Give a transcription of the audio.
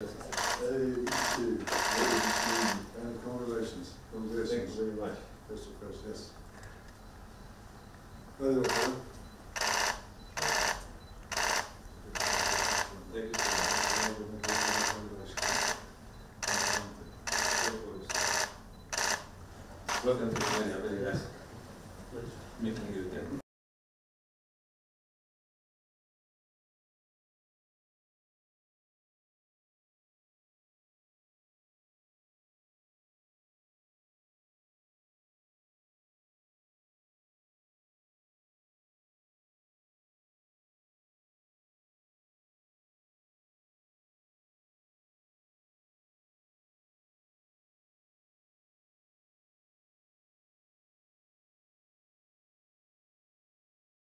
And congratulations. Thank you very much. First of course, yes. Very well done. Thank you. Welcome to Romania. Very nice meeting you again.